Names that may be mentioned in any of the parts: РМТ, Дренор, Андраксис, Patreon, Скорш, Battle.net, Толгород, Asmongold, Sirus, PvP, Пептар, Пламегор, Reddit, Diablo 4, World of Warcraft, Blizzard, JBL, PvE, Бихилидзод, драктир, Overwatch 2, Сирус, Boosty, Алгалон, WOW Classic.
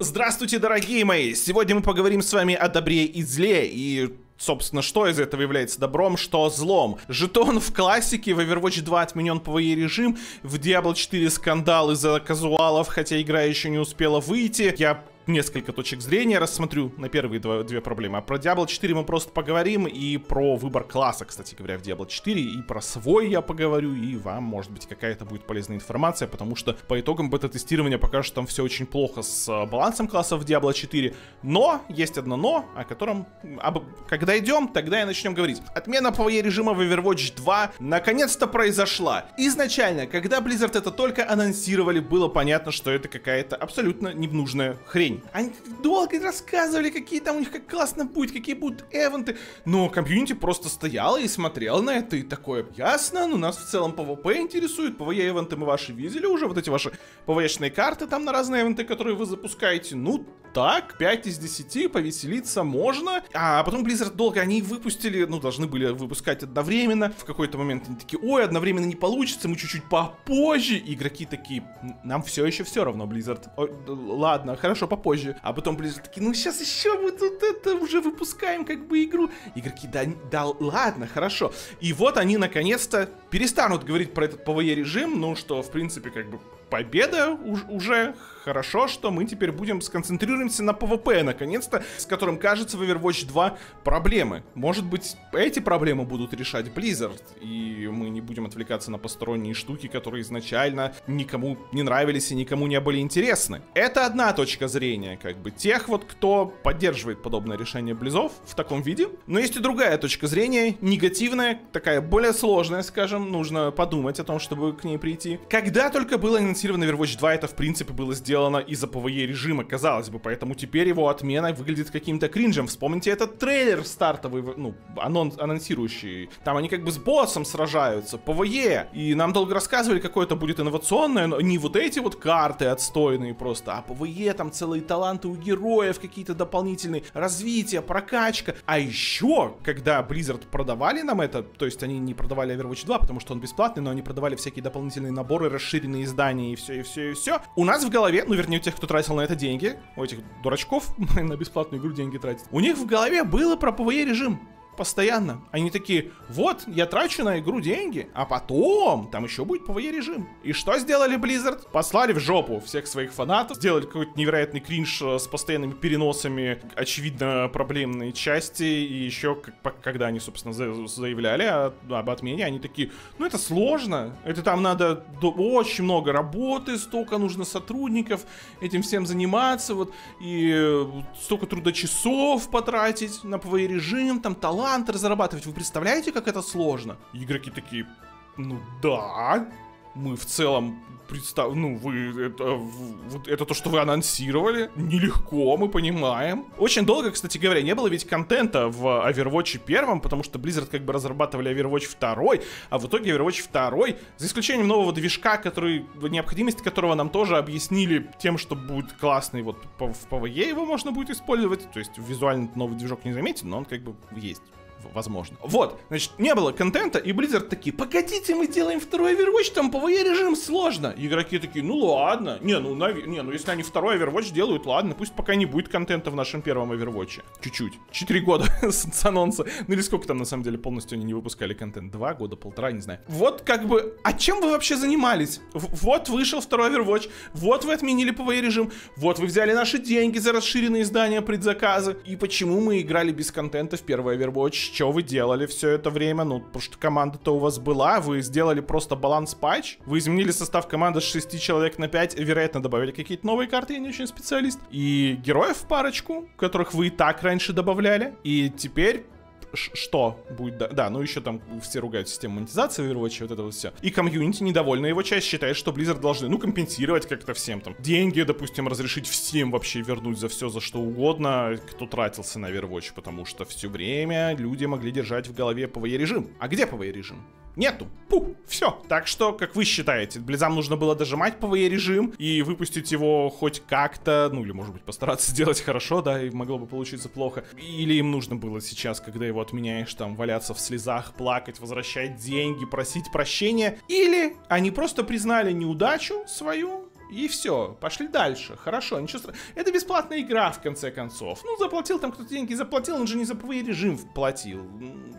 Здравствуйте, дорогие мои! Сегодня мы поговорим с вами о добре и зле, и... собственно, что из этого является добром, что злом. Жетон в классике, в Overwatch 2 отменен PvE режим, в Diablo 4 скандал из-за казуалов, хотя игра еще не успела выйти. Я несколько точек зрения рассмотрю на первые две проблемы. А про Diablo 4 мы просто поговорим, и про выбор класса, кстати говоря, в Diablo 4, и про свой я поговорю, и вам, может быть, какая-то будет полезная информация, потому что по итогам бета-тестирования пока что там все очень плохо с балансом классов в Diablo 4. Но, есть одно но, о котором... Когда идем, тогда и начнем говорить. Отмена PvE режима в Overwatch 2 наконец-то произошла. Изначально, когда Blizzard это только анонсировали, было понятно, что это какая-то абсолютно ненужная хрень. Они долго рассказывали, какие там у них, как классно будет, какие будут эвенты. Но комьюнити просто стояло и смотрело на это и такое: ясно, но нас в целом PvP интересует, PvE эвенты мы ваши видели уже, вот эти ваши PvE-шные карты там на разные эвенты, которые вы запускаете. Ну так, 5 из 10, повеселиться можно. А потом Blizzard долго, они выпустили, ну должны были выпускать одновременно. В какой-то момент они такие: ой, одновременно не получится, мы чуть-чуть попозже. И игроки такие: нам все еще все равно, Blizzard. Ой, ладно, хорошо, попозже. А потом Blizzard такие: ну сейчас еще мы тут это уже выпускаем как бы игру. Игроки: да ладно, хорошо. И вот они наконец-то перестанут говорить про этот PvE режим, ну что в принципе как бы победа уже. Хорошо, что мы теперь будем сконцентрируемся на PvP, наконец-то, с которым, кажется, в Overwatch 2 проблемы. Может быть, эти проблемы будут решать Blizzard, и мы не будем отвлекаться на посторонние штуки, которые изначально никому не нравились и никому не были интересны. Это одна точка зрения, как бы, тех вот, кто поддерживает подобное решение Близзов в таком виде. Но есть и другая точка зрения, негативная, такая более сложная, скажем, нужно подумать о том, чтобы к ней прийти. Когда только было анонсировано Overwatch 2, это, в принципе, было сделано из-за PvE режима, казалось бы, поэтому теперь его отмена выглядит каким-то кринжем. Вспомните этот трейлер стартовый, ну, анонсирующий. Там они как бы с боссом сражаются, PvE. И нам долго рассказывали, какое это будет инновационное, но не вот эти вот карты отстойные просто, а PvE, там целые таланты у героев, какие-то дополнительные развития, прокачка. А еще, когда Blizzard продавали нам это, то есть они не продавали Overwatch 2, потому что он бесплатный, но они продавали всякие дополнительные наборы, расширенные издания и все, и все, и все. У нас в голове, ну, вернее, у тех, кто тратил на это деньги, у этих дурачков на бесплатную игру деньги тратят, у них в голове было про PvE режим. Постоянно. Они такие: вот, я трачу на игру деньги, а потом там еще будет PvE режим. И что сделали Blizzard? Послали в жопу всех своих фанатов, сделали какой-то невероятный кринж с постоянными переносами, очевидно, проблемные части. И еще, когда они, собственно, заявляли об отмене, они такие: ну это сложно, это там надо очень много работы, столько нужно сотрудников этим всем заниматься, вот, и столько трудочасов потратить на PvE режим, там талант разрабатывать. Вы представляете, как это сложно? Игроки такие: ну да, мы в целом представим, ну вы, это то, что вы анонсировали, нелегко, мы понимаем. Очень долго, кстати говоря, не было ведь контента в Overwatch 1, потому что Blizzard как бы разрабатывали Overwatch 2, а в итоге Overwatch 2, за исключением нового движка, который, необходимость которого нам тоже объяснили тем, что будет классный, вот в PvE его можно будет использовать, то есть визуально новый движок не заметен, но он как бы есть. Возможно. Вот, значит, не было контента, и Blizzard такие: погодите, мы делаем второй Overwatch, там PvE режим сложно. И игроки такие: ну ладно, ну если они второй Overwatch делают, ладно, пусть пока не будет контента в нашем первом Overwatch. Чуть-чуть. 4 года с анонса. Ну или сколько там на самом деле полностью они не выпускали контент? 2 года, 1,5, не знаю. Вот как бы, а чем вы вообще занимались? Вот вышел второй Overwatch, вот вы отменили PvE режим, вот вы взяли наши деньги за расширенные издания, предзаказы. И почему мы играли без контента в первый Overwatch? Что вы делали все это время? Ну, потому что команда-то у вас была, вы сделали просто баланс-патч, вы изменили состав команды с 6 человек на 5, вероятно, добавили какие-то новые карты, я не очень специалист, и героев парочку, которых вы и так раньше добавляли, и теперь... Что будет, да, ну еще там все ругают систему монетизации в Overwatch, вот это вот все. И комьюнити недовольна его часть, считает, что Blizzard должны, ну, компенсировать как-то всем там. Деньги, допустим, разрешить всем вообще вернуть за все, за что угодно, кто тратился на Overwatch, потому что все время люди могли держать в голове PvE режим. А где PvE режим? Нету. Пу, все. Так что, как вы считаете, Близзам нужно было дожимать PvE режим и выпустить его хоть как-то, ну или, может быть, постараться сделать хорошо, да, и могло бы получиться плохо. Или им нужно было сейчас, когда его отменяешь, там, валяться в слезах, плакать, возвращать деньги, просить прощения? Или они просто признали неудачу свою И все, пошли дальше. Хорошо, ничего страшного. Это бесплатная игра, в конце концов. Ну, заплатил там кто-то деньги, заплатил, он же не за ПВЕ режим платил.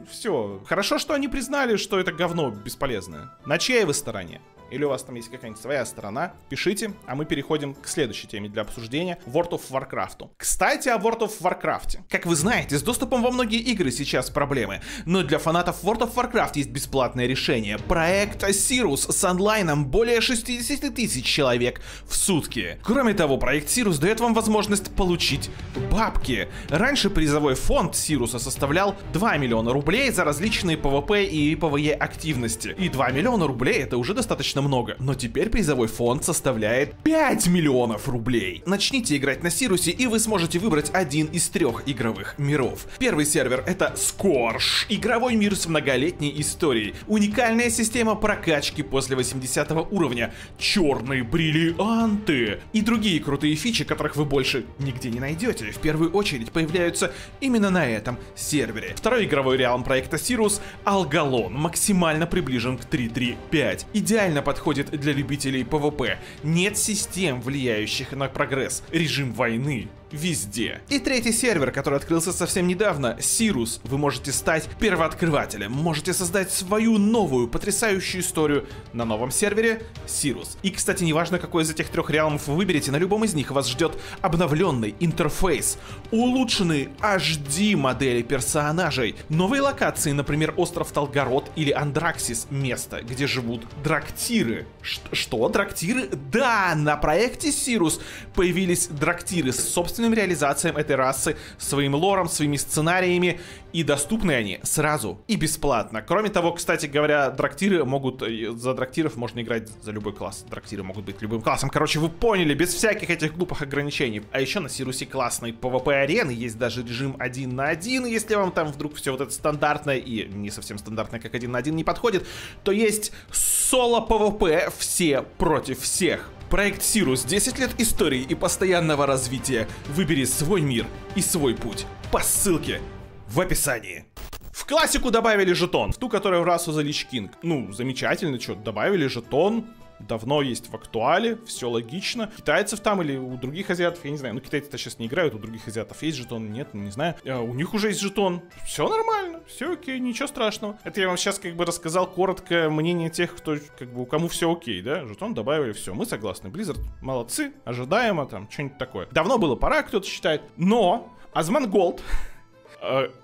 Все. Хорошо, что они признали, что это говно бесполезное. На чьей вы стороне? Или у вас там есть какая-нибудь своя сторона? Пишите, а мы переходим к следующей теме для обсуждения — World of Warcraft. Кстати, о World of Warcraft. Как вы знаете, с доступом во многие игры сейчас проблемы. Но для фанатов World of Warcraft есть бесплатное решение. Проект Sirus с онлайном более 60 тысяч человек в сутки. Кроме того, проект Sirus дает вам возможность получить бабки. Раньше призовой фонд Сируса составлял 2 миллиона рублей за различные PvP и PvE активности. И 2 миллиона рублей — это уже достаточно много, но теперь призовой фонд составляет 5 миллионов рублей. Начните играть на Сирусе, и вы сможете выбрать один из 3 игровых миров. Первый сервер — это Скорш, игровой мир с многолетней историей, уникальная система прокачки после 80 уровня, черные бриллианты и другие крутые фичи, которых вы больше нигде не найдете. В первую очередь появляются именно на этом сервере. Второй игровой реалм проекта Сирус — Алгалон, максимально приближен к 3.3.5. Идеально подходит для любителей ПВП. Нет систем, влияющих на прогресс. Режим войны везде. И третий сервер, который открылся совсем недавно, Сирус. Вы можете стать первооткрывателем, можете создать свою новую потрясающую историю на новом сервере Сирус. И, кстати, неважно, какой из этих 3 реалмов вы выберете, на любом из них вас ждет обновленный интерфейс, улучшенные HD модели персонажей, новые локации, например, остров Толгород или Андраксис, место, где живут драктиры. Что? Драктиры? Да, на проекте Сирус появились драктиры с собственными реализациям этой расы, своим лором, своими сценариями, и доступны они сразу и бесплатно. Кроме того, кстати говоря, драктиры могут... За драктиров можно играть за любой класс. Драктиры могут быть любым классом. Короче, вы поняли, без всяких этих глупых ограничений. А еще на Сирусе классные PvP-арены, есть даже режим 1 на 1. Если вам там вдруг все вот это стандартное и не совсем стандартное, как 1 на 1, не подходит, то есть соло-ПвП, все против всех. Проект Сирус, 10 лет истории и постоянного развития. Выбери свой мир и свой путь по ссылке в описании. В классику добавили жетон, в ту, которая в расу за Лич Кинг. Ну, замечательно, что добавили жетон. Давно есть в актуале, все логично. Китайцев там или у других азиатов, я не знаю. Ну, китайцы-то сейчас не играют, у других азиатов есть жетон, нет, не знаю. У них уже есть жетон. Все нормально, все окей, ничего страшного. Это я вам сейчас как бы рассказал коротко мнение тех, кто, как бы, кому все окей, да? Жетон добавили, все, мы согласны. Blizzard молодцы, ожидаемо там, что-нибудь такое. Давно было пора, кто-то считает. Но Asmongold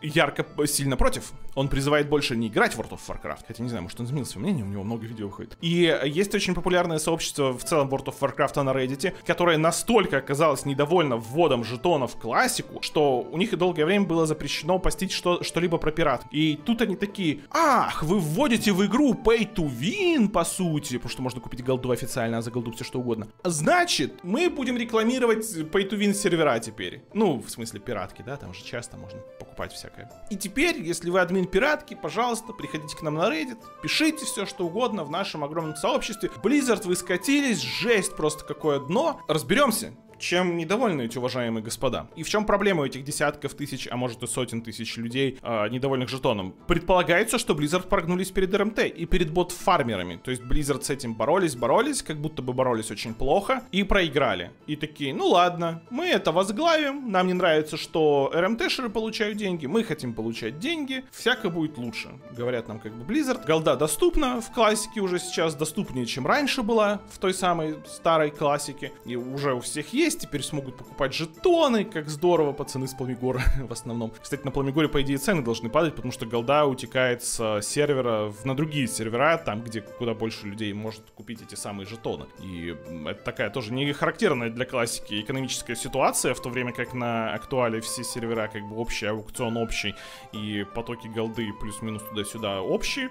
ярко, сильно против. Он призывает больше не играть в World of Warcraft. Хотя, не знаю, может, он изменил свое мнение, у него много видео выходит. И есть очень популярное сообщество в целом World of Warcraft на Reddit, которое настолько оказалось недовольно вводом жетонов в классику, что у них и долгое время было запрещено постить что-либо про пиратов. И тут они такие: ах, вы вводите в игру pay to win, по сути, потому что можно купить голду официально, а за голду все что угодно. Значит, мы будем рекламировать pay to win сервера теперь. Ну, в смысле пиратки, да, там же часто можно покупать всякое. И теперь, если вы админ пиратки, пожалуйста, приходите к нам на Reddit, пишите все, что угодно в нашем огромном сообществе. Blizzard, вы скатились, жесть просто какое дно. Разберемся, чем недовольны эти уважаемые господа. И в чем проблема у этих десятков тысяч, а может и сотен тысяч людей, недовольных жетоном. Предполагается, что Blizzard прогнулись перед РМТ и перед бот-фармерами. То есть Blizzard с этим боролись, как будто бы боролись очень плохо и проиграли. И такие: ну ладно, мы это возглавим, нам не нравится, что РМТшеры получают деньги, мы хотим получать деньги, всяко будет лучше. Говорят нам как бы Blizzard. Голда доступна в классике уже сейчас, доступнее, чем раньше была в той самой старой классике. И уже у всех есть. Теперь смогут покупать жетоны, как здорово, пацаны с Пламегора в основном. Кстати, на Пламегоре, по идее, цены должны падать, потому что голда утекает с сервера на другие сервера, там, где куда больше людей может купить эти самые жетоны. И это такая тоже не характерная для классики экономическая ситуация, в то время как на актуале все сервера как бы общие, аукцион общий, и потоки голды плюс-минус туда-сюда общие,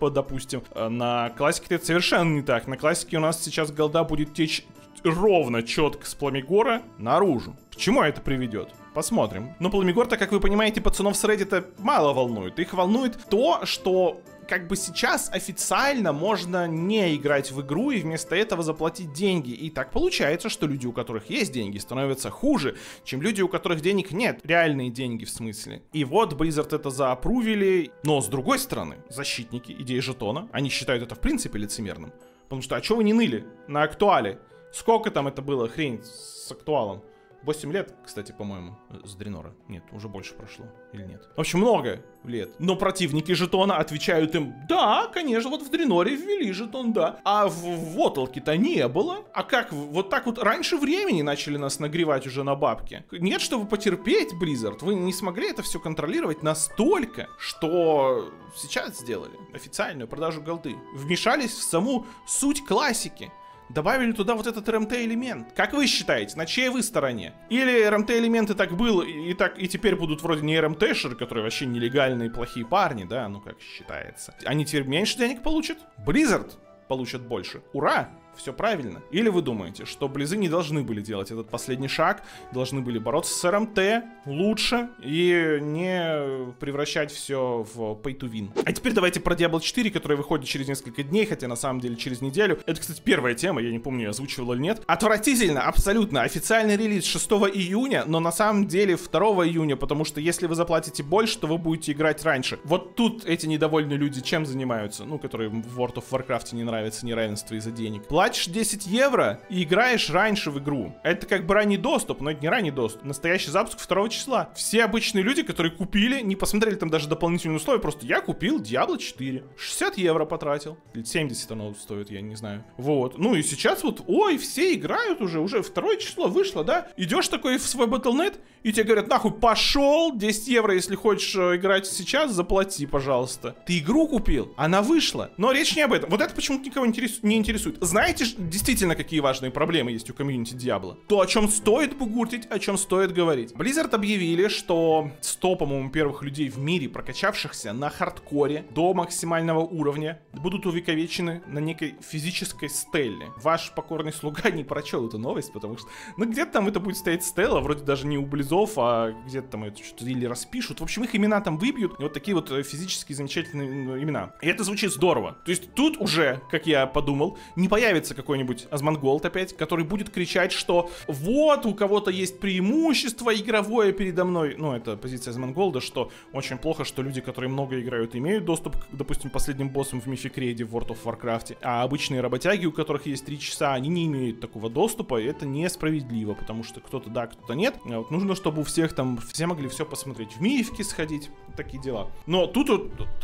допустим. На классике это совершенно не так. На классике у нас сейчас голда будет течь ровно, четко с Пламегора наружу. К чему это приведет? Посмотрим. Но Пламегор-то, как вы понимаете, пацанов с Reddit мало волнует. Их волнует то, что как бы сейчас официально можно не играть в игру и вместо этого заплатить деньги. И так получается, что люди, у которых есть деньги, становятся хуже, чем люди, у которых денег нет. Реальные деньги, в смысле. И вот Blizzard это заапрувили. Но с другой стороны, защитники идеи жетона, они считают это в принципе лицемерным. Потому что, а чего вы не ныли на актуале? Сколько там это было, хрень с актуалом? 8 лет, кстати, по-моему, с Дренора. Нет, уже больше прошло. Или нет? В общем, много лет. Но противники жетона отвечают им: да, конечно, вот в Дреноре ввели жетон, да. А в Отолке-то не было. А как, вот так вот раньше времени начали нас нагревать уже на бабки? Нет, чтобы потерпеть, Blizzard. Вы не смогли это все контролировать настолько, что сейчас сделали официальную продажу голды. Вмешались в саму суть классики. Добавили туда вот этот РМТ-элемент. Как вы считаете, на чьей вы стороне? Или РМТ-элементы так был и теперь будут вроде не РМТ-шеры, которые вообще нелегальные плохие парни, да, ну как считается. Они теперь меньше денег получат? Blizzard получат больше. Ура! Все правильно. Или вы думаете, что близы не должны были делать этот последний шаг, должны были бороться с РМТ лучше и не превращать все в pay to win. А теперь давайте про Diablo 4, который выходит через несколько дней, хотя на самом деле через неделю. Это, кстати, первая тема, я не помню, я озвучивал или нет. Отвратительно, абсолютно. Официальный релиз 6 июня, но на самом деле 2 июня, потому что если вы заплатите больше, то вы будете играть раньше. Вот тут эти недовольные люди чем занимаются? Ну, которые в World of Warcraft не нравится неравенство из-за денег. Платишь 10 евро и играешь раньше в игру. Это как бы ранний доступ, но это не ранний доступ. Настоящий запуск 2 числа. Все обычные люди, которые купили, не посмотрели там даже дополнительные условия, просто я купил Diablo 4. 60 евро потратил. Или 70 оно стоит, я не знаю. Вот. Ну и сейчас вот, ой, все играют уже 2 число вышло, да? Идешь такой в свой Battle.net, и тебе говорят, нахуй, пошел, 10 евро, если хочешь играть сейчас, заплати, пожалуйста. Ты игру купил, она вышла. Но речь не об этом. Вот это почему-то никого не интересует. Знаете, действительно, какие важные проблемы есть у комьюнити Диабло? То, о чем стоит бугуртить, о чем стоит говорить. Blizzard объявили, что 100, по-моему, первых людей в мире, прокачавшихся на хардкоре до максимального уровня, будут увековечены на некой физической стелле. Ваш покорный слуга не прочел эту новость, потому что, ну, где-то там это будет стоять стелла, вроде даже не у Близов, а где-то там это что-то или распишут. В общем, их имена там выбьют, и вот такие вот физически замечательные имена. И это звучит здорово. То есть тут уже, как я подумал, не появится какой-нибудь Асмонголд опять, который будет кричать, что вот у кого-то есть преимущество игровое передо мной. Ну, это позиция Асмонголда, что очень плохо, что люди, которые много играют, имеют доступ к, допустим, последним боссам в Мифик Рейде, в World of Warcraft, а обычные работяги, у которых есть 3 часа, они не имеют такого доступа, и это несправедливо, потому что кто-то да, кто-то нет. Вот нужно, чтобы у всех там, все могли все посмотреть, в Мифики сходить, такие дела. Но тут,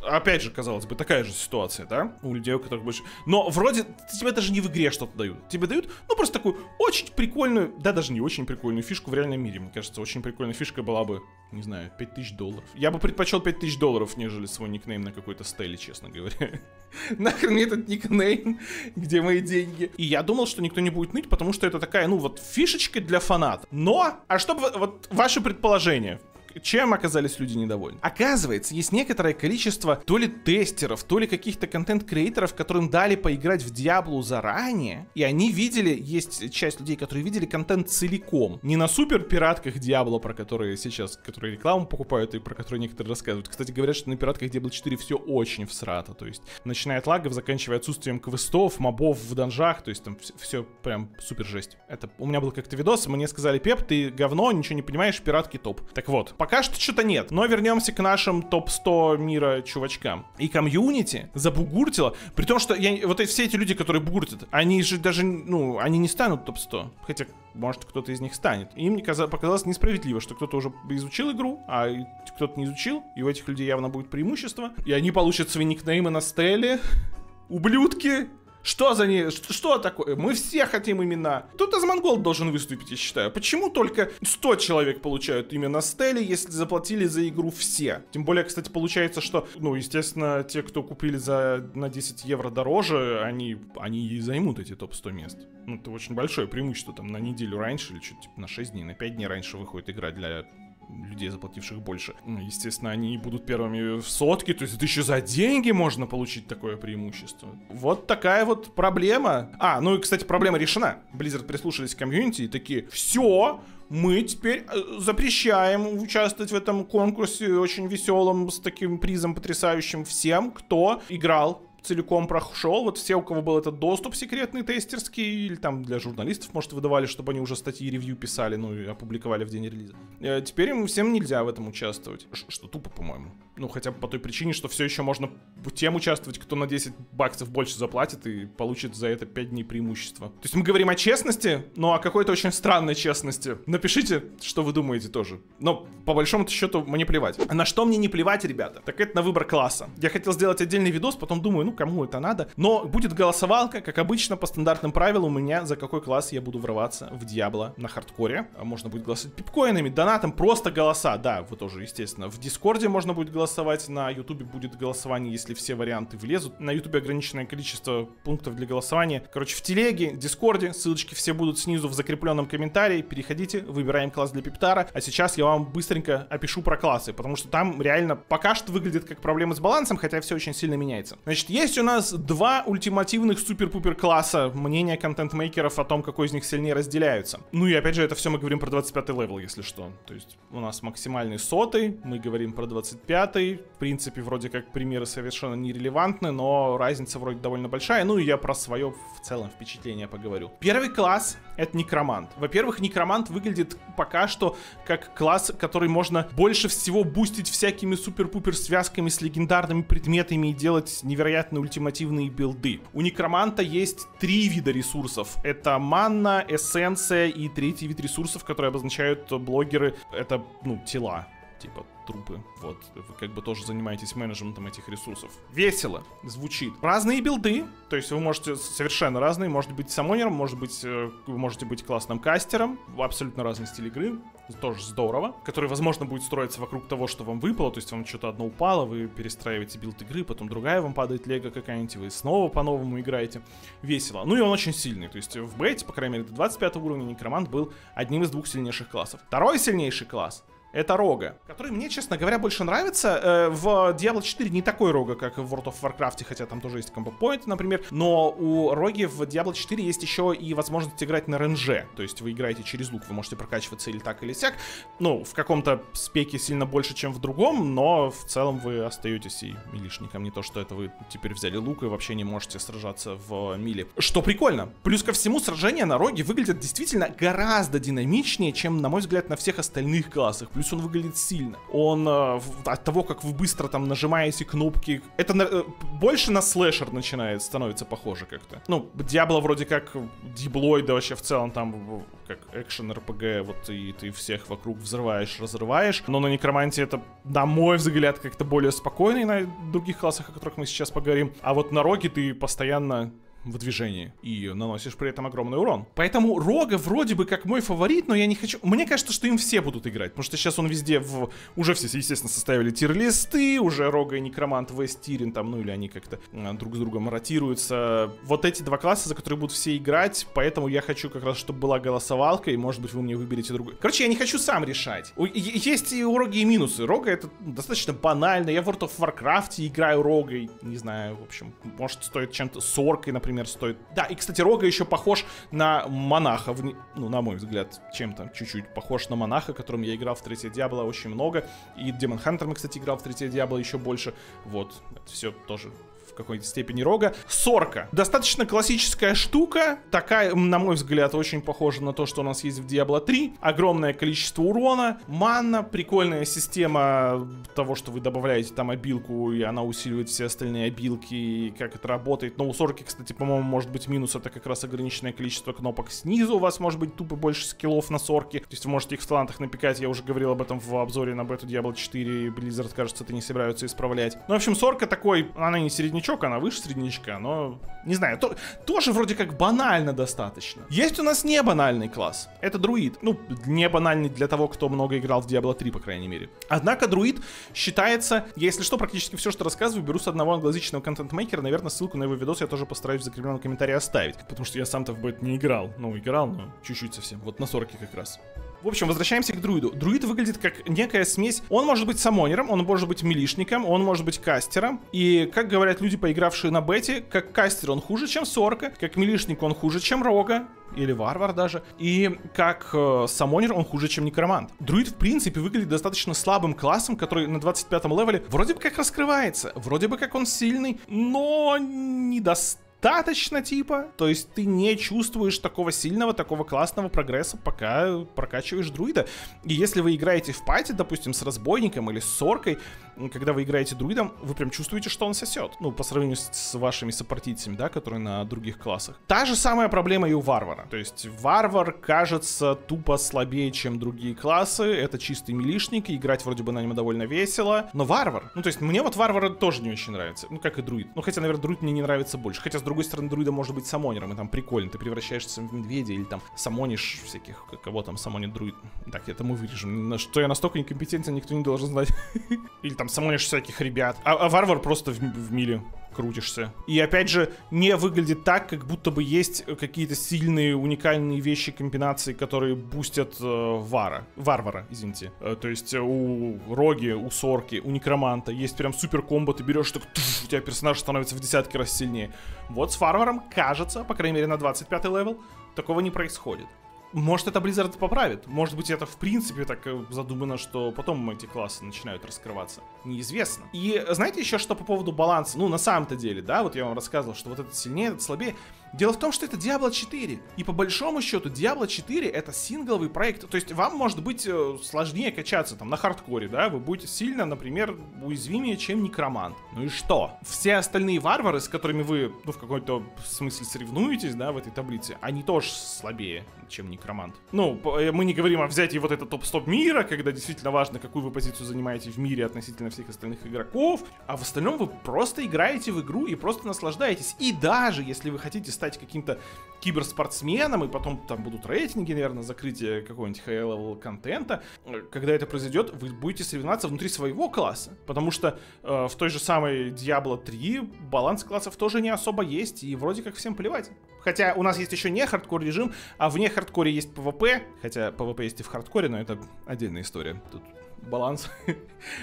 опять же, казалось бы, такая же ситуация, да, у людей, у которых больше... Но вроде тебе даже не в игре что-то дают. Тебе дают, ну, просто такую очень прикольную, да даже не очень прикольную фишку в реальном мире. Мне кажется, очень прикольная фишка была бы, не знаю, $5000. Я бы предпочел $5000, нежели свой никнейм на какой-то стеле, честно говоря. Нахрен мне этот никнейм, где мои деньги? И я думал, что никто не будет ныть, потому что это такая, ну, вот фишечка для фаната. Но, а чтобы, вот, ваше предположение... Чем оказались люди недовольны? Оказывается, есть некоторое количество то ли тестеров, то ли каких-то контент-креаторов, которым дали поиграть в Диаблу заранее, и они видели, есть часть людей, которые видели контент целиком. Не на супер-пиратках Диабло, про которые сейчас, которые рекламу покупают и про которые некоторые рассказывают. Кстати, говорят, что на пиратках Диабло 4 все очень всрато, то есть начиная от лагов, заканчивая отсутствием квестов, мобов в донжах, то есть там все прям супер жесть. Это у меня был как-то видос, мне сказали: Пеп, ты говно, ничего не понимаешь, пиратки топ. Так вот. Пока что что-то нет, но вернемся к нашим топ-100 мира чувачкам. И комьюнити забугуртило, при том, что вот все эти люди, которые бугуртят, они же даже, ну, они не станут топ-100. Хотя, может, кто-то из них станет. И им показалось несправедливо, что кто-то уже изучил игру, а кто-то не изучил, и у этих людей явно будет преимущество. И они получат свои никнеймы на стеле. Ублюдки! Что за ней? Что такое? Мы все хотим имена. Тут Асмонголд должен выступить, я считаю. Почему только 100 человек получают имя на стеле, если заплатили за игру все? Тем более, кстати, получается, что, ну, естественно, те, кто купили на 10 евро дороже, они и займут эти топ-100 мест. Ну, это очень большое преимущество, там, на неделю раньше или что-то, типа, на 6 дней, на 5 дней раньше выходит игра для... людей, заплативших больше. Естественно, они будут первыми в сотке, то есть это еще за деньги можно получить такое преимущество. Вот такая вот проблема. А, ну и, кстати, проблема решена. Blizzard прислушались к комьюнити и такие: все, мы теперь запрещаем участвовать в этом конкурсе очень веселом, с таким призом потрясающим всем, кто играл целиком прошел. Вот все, у кого был этот доступ секретный, тестерский, или там для журналистов, может, выдавали, чтобы они уже статьи и ревью писали, ну, и опубликовали в день релиза. Теперь им всем нельзя в этом участвовать. Что тупо, по-моему. Ну, хотя бы по той причине, что все еще можно тем участвовать, кто на 10 баксов больше заплатит и получит за это 5 дней преимущества. То есть мы говорим о честности, но о какой-то очень странной честности. Напишите, что вы думаете тоже. Но, по большому счету, мне плевать. А на что мне не плевать, ребята? Так это на выбор класса. Я хотел сделать отдельный видос, потом думаю, ну, кому это надо? Но будет голосовалка, как обычно, по стандартным правилам у меня, за какой класс я буду врываться в Диабло на хардкоре. Можно будет голосовать пипкоинами, донатом, просто голоса. Да, вы тоже, естественно. В Дискорде можно будет голосовать, на Ютубе будет голосование, если все варианты влезут. На Ютубе ограниченное количество пунктов для голосования. Короче, в Телеге, Дискорде, ссылочки все будут снизу в закрепленном комментарии. Переходите, выбираем класс для Пиптара. А сейчас я вам быстренько опишу про классы, потому что там реально пока что выглядит как проблема с балансом, хотя все очень сильно меняется. Значит, есть у нас два ультимативных супер-пупер класса. Мнение контент-мейкеров о том, какой из них сильнее, разделяются. Ну и опять же, это все мы говорим про 25-й левел, если что. То есть у нас максимальный 100-й, мы говорим про 25-й. В принципе, вроде как примеры совершенно нерелевантны, но разница вроде довольно большая. Ну и я про свое в целом впечатление поговорю. Первый класс — это некромант. Во-первых, некромант выглядит пока что как класс, который можно больше всего бустить всякими супер-пупер связками с легендарными предметами и делать невероятно ультимативные билды. У некроманта есть три вида ресурсов. Это манна, эссенция и третий вид ресурсов, которые обозначают блогеры. Это, ну, тела, типа трупы. Вот, вы как бы тоже занимаетесь менеджментом этих ресурсов. Весело звучит. Разные билды, то есть вы можете совершенно разные, может быть самонером, может быть, вы можете быть классным кастером, абсолютно разный стиль игры, тоже здорово, который, возможно, будет строиться вокруг того, что вам выпало, то есть вам что-то одно упало, вы перестраиваете билд игры, потом другая, вам падает лего какая-нибудь, вы снова по-новому играете. Весело. Ну и он очень сильный, то есть в бете, по крайней мере, до 25 уровня некромант был одним из двух сильнейших классов. Второй сильнейший класс — это рога, который мне, честно говоря, больше нравится. В Diablo 4 не такой рога, как в World of Warcraft, хотя там тоже есть комбо-поинт, например. Но у роги в Diablo 4 есть еще и возможность играть на РНЖ. То есть вы играете через лук, вы можете прокачиваться или так, или сяк. Ну, в каком-то спеке сильно больше, чем в другом, но в целом вы остаетесь и милишником. Не то, что это вы теперь взяли лук и вообще не можете сражаться в миле. Что прикольно. Плюс ко всему, сражения на роге выглядят действительно гораздо динамичнее, чем, на мой взгляд, на всех остальных классах. Плюс он выглядит сильно. Он от того, как вы быстро там нажимаете кнопки, это больше на слэшер становится похоже как-то. Ну, Диабло вроде как диблой, да вообще в целом там как экшен, РПГ, вот и ты всех вокруг взрываешь, разрываешь. Но на некроманте это, на мой взгляд, как-то более спокойный, на других классах, о которых мы сейчас поговорим. А вот на роге ты постоянно в движении и наносишь при этом огромный урон. Поэтому рога вроде бы как мой фаворит, но я не хочу... Мне кажется, что им все будут играть, потому что сейчас он везде в... Уже все, естественно, составили тир-листы, уже рога и некромант вестирен там, ну или они как-то друг с другом ротируются. Вот эти два класса, за которые будут все играть, поэтому я хочу как раз, чтобы была голосовалка, и может быть вы мне выберете другой. Короче, я не хочу сам решать. Есть и у роги и минусы. Рога это достаточно банально. Я в World of Warcraft играю рогой, не знаю, в общем, может стоит чем-то с оркой, например, стоит. Да, и, кстати, рога еще похож на монаха, ну, на мой взгляд, чем-то чуть-чуть похож на монаха, которым я играл в 3-й Диабло очень много, и Демон Хантером, кстати, играл в 3-й Диабло еще больше, вот, это все тоже в какой-то степени рога. Сорка. Достаточно классическая штука. Такая, на мой взгляд, очень похожа на то, что у нас есть в Diablo 3. Огромное количество урона. Манна. Прикольная система того, что вы добавляете там обилку, и она усиливает все остальные обилки, и как это работает. Но у сорки, кстати, по-моему, может быть минус. Это как раз ограниченное количество кнопок снизу. У вас может быть тупо больше скиллов на сорке. То есть вы можете их в талантах напекать. Я уже говорил об этом в обзоре на бету Diablo 4. Blizzard, кажется, это не собираются исправлять. Ну, в общем, сорка такой, она не середнячок, она выше среднячка, но, не знаю, тоже вроде как банально достаточно. Есть у нас не банальный класс. Это друид. Ну, не банальный для того, кто много играл в Diablo 3, по крайней мере. Однако друид считается, если что, практически все, что рассказываю, беру с одного англоязычного контент-мейкера. Наверное, ссылку на его видос я тоже постараюсь в закрепленном комментарии оставить, потому что я сам-то в бет не играл. Ну, играл, но чуть-чуть совсем. Вот на 40 как раз. В общем, возвращаемся к друиду. Друид выглядит как некая смесь. Он может быть самонером, он может быть милишником, он может быть кастером. И, как говорят люди, поигравшие на бете, как кастер он хуже, чем сорка, как милишник он хуже, чем рога. Или варвар даже. И как самонер он хуже, чем некромант. Друид в принципе выглядит достаточно слабым классом, который на 25-м левеле вроде бы как раскрывается, вроде бы как он сильный, но недостаточно типа. То есть ты не чувствуешь такого сильного, такого классного прогресса, пока прокачиваешь друида. И если вы играете в пати, допустим, с разбойником или с соркой, когда вы играете друидом, вы прям чувствуете, что он сосет. Ну, по сравнению с вашими сопартийцами, да, которые на других классах. Та же самая проблема и у варвара. То есть варвар кажется тупо слабее, чем другие классы. Это чистый милишник, играть вроде бы на нем довольно весело. Но варвар, ну то есть мне вот варвара тоже не очень нравится. Ну как и друид. Ну хотя, наверное, друид мне не нравится больше. Хотя, с другой стороны, друида может быть самонером. И там прикольно, ты превращаешься в медведя или там самонишь всяких, кого там самонит друид. Так, это мы вырежем. Что я настолько некомпетентен, никто не должен знать. Или там самонишь всяких ребят. А варвар просто в миле крутишься. И опять же, не выглядит так, как будто бы есть какие-то сильные, уникальные вещи, комбинации, которые бустят варвара, извините. То есть у роги, у сорки, у некроманта есть прям супер комбо, ты берешь, так, у тебя персонаж становится в десятки раз сильнее. Вот с варваром, кажется, по крайней мере на 25-й левел, такого не происходит. Может, это Blizzard поправит. Может быть, это в принципе так задумано, что потом эти классы начинают раскрываться. Неизвестно. И знаете еще что по поводу баланса? Ну, на самом-то деле, да, вот я вам рассказывал, что вот этот сильнее, этот слабее. Дело в том, что это Diablo 4. И по большому счету Diablo 4 это сингловый проект. То есть вам может быть сложнее качаться там на хардкоре, да. Вы будете сильно, например, уязвимее, чем некромант. Ну и что? Все остальные варвары, с которыми вы, ну, в какой-то смысле соревнуетесь, да, в этой таблице, они тоже слабее, чем некромант. Ну, мы не говорим о взятии вот этот топ-100 мира, когда действительно важно, какую вы позицию занимаете в мире относительно всех остальных игроков. А в остальном вы просто играете в игру и просто наслаждаетесь. И даже если вы хотите стать каким-то киберспортсменом, и потом там будут рейтинги, наверное, закрытие какого-нибудь high-level контента, когда это произойдет, вы будете соревноваться внутри своего класса, потому что в той же самой Diablo 3 баланс классов тоже не особо есть, и вроде как всем плевать. Хотя у нас есть еще не хардкор режим, а вне хардкоре есть PvP, хотя PvP есть и в хардкоре, но это отдельная история. Тут баланс.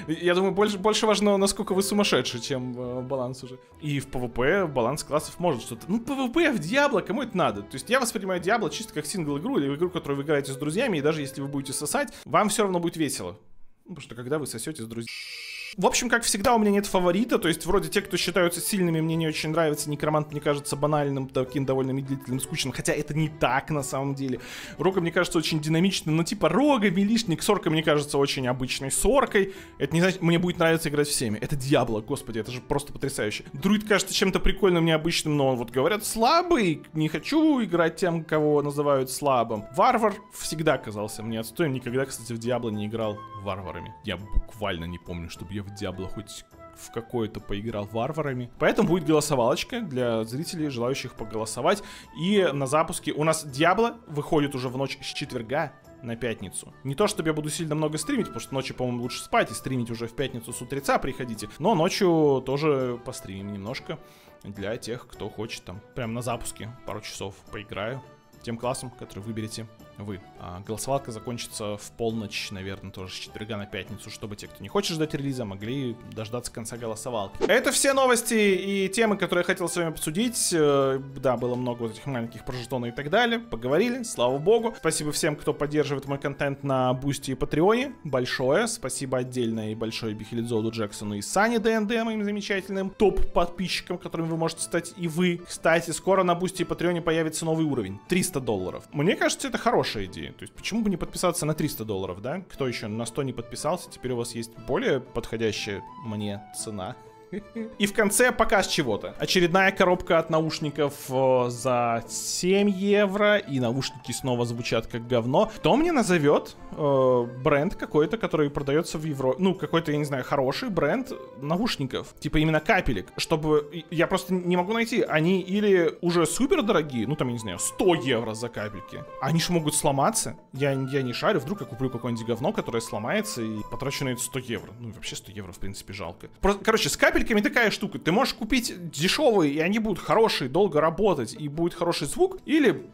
Я думаю, больше важно, насколько вы сумасшедшие, чем баланс уже. И в PvP баланс классов может что-то. Ну, PvP в Diablo, кому это надо? То есть я воспринимаю Diablo чисто как сингл-игру или игру, которую вы играете с друзьями, и даже если вы будете сосать, вам все равно будет весело. Ну, потому что когда вы сосете с друзьями... В общем, как всегда, у меня нет фаворита. То есть, вроде те, кто считаются сильными, мне не очень нравится. Некромант мне кажется банальным, таким довольно медлительным, скучным. Хотя это не так, на самом деле. Рога мне кажется очень динамичным. Но типа рога, милишник, сорка мне кажется очень обычной соркой. Это не значит, мне будет нравиться играть всеми. Это Диабло, господи, это же просто потрясающе. Друид кажется чем-то прикольным, необычным. Но он, вот говорят, слабый. Не хочу играть тем, кого называют слабым. Варвар всегда казался мне отстоем. Никогда, кстати, в Диабло не играл варварами. Я буквально не помню, чтобы я в Диабло хоть в какое-то поиграл варварами. Поэтому будет голосовалочка для зрителей, желающих поголосовать. И на запуске у нас Диабло выходит уже в ночь с четверга на пятницу. Не то чтобы я буду сильно много стримить, потому что ночью, по-моему, лучше спать. И стримить уже в пятницу с утреца приходите. Но ночью тоже постримим немножко для тех, кто хочет там. Прям на запуске пару часов поиграю тем классом, который выберете вы. Голосовалка закончится в полночь, наверное, тоже с четверга на пятницу, чтобы те, кто не хочет ждать релиза, могли дождаться конца голосовалки. Это все новости и темы, которые я хотел с вами обсудить. Да, было много вот этих маленьких про жетоны и так далее. Поговорили, слава богу. Спасибо всем, кто поддерживает мой контент на Boosty и Патреоне. Большое спасибо отдельно и большое Бихилидзоду, Джексону и Сане ДНД, моим замечательным топ-подписчикам, которыми вы можете стать и вы. Кстати, скоро на Boosty и Патреоне появится новый уровень. $300. Мне кажется, это хороший идея. То есть почему бы не подписаться на $300, да? Кто еще на 100 не подписался, теперь у вас есть более подходящая мне цена. И в конце показ чего-то. Очередная коробка от наушников за 7 евро. И наушники снова звучат как говно. Кто мне назовет бренд какой-то, который продается в Европе? Ну, какой-то, я не знаю, хороший бренд наушников. Типа именно капелек. Чтобы... Я просто не могу найти. Они или уже супер дорогие, ну там, я не знаю, 100 евро за капельки. Они же могут сломаться. Я не шарю. Вдруг я куплю какое-нибудь говно, которое сломается и потрачу на это 100 евро. Ну, вообще 100 евро, в принципе, жалко. Просто, короче, с капель такая штука. Ты можешь купить дешевые, и они будут хорошие, долго работать, и будет хороший звук. Или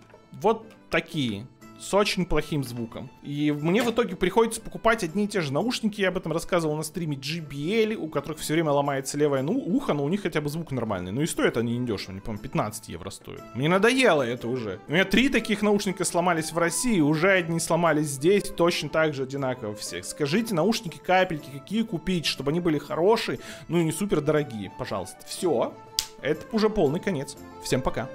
вот такие. с очень плохим звуком. И мне в итоге приходится покупать одни и те же наушники. Я об этом рассказывал на стриме JBL, у которых все время ломается левое ухо, но у них хотя бы звук нормальный. Ну и стоят они недешево, не помню, 15 евро стоят. Мне надоело это уже. У меня 3 таких наушника сломались в России, уже одни сломались здесь, точно так же одинаково всех. Скажите, наушники капельки какие купить, чтобы они были хорошие, ну и не супер дорогие, пожалуйста. Все, это уже полный конец. Всем пока.